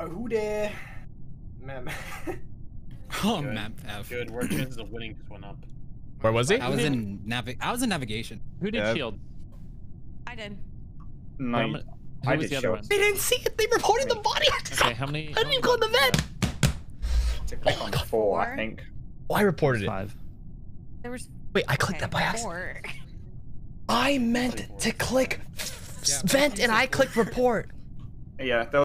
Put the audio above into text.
Arhude. Mem. Oh, good. Map F. Good. Our chances of winning just went up. Where was he? I was in navigation. Who did shield? I did. No, I did the other one. They didn't see it. They reported the body. Okay, how many? I didn't even go in the vet. It's a click on four, I think. Oh, I reported five. There was. Wait, I clicked that by accident. I meant to click vent, and I clicked report. Yeah.